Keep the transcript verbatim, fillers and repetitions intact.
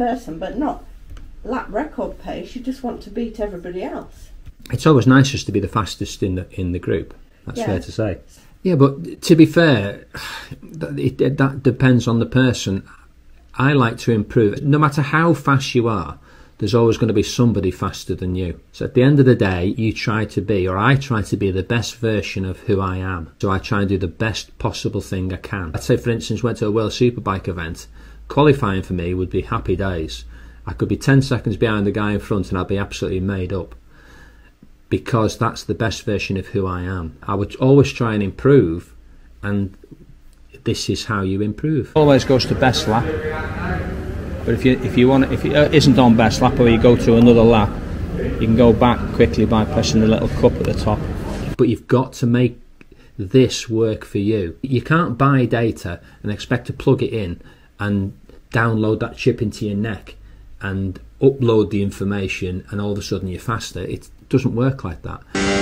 person, but not lap record pace. You just want to beat everybody else. It's always nicest to be the fastest in the in the group. That's yeah. fair to say. Yeah, but to be fair, it, it, that depends on the person. I like to improve. No matter how fast you are, there's always going to be somebody faster than you. So at the end of the day, you try to be, or I try to be, the best version of who I am. So I try and do the best possible thing I can. I'd say, for instance, went to a World Superbike event. Qualifying for me would be happy days. I could be ten seconds behind the guy in front and I'd be absolutely made up, because that's the best version of who I am. I would always try and improve, and this is how you improve. Always goes to best lap. But if you if you want if it isn't on best lap, or you go to another lap, you can go back quickly by pressing the little cup at the top. But you've got to make this work for you. You can't buy data and expect to plug it in and download that chip into your neck and upload the information and all of a sudden you're faster. It doesn't work like that.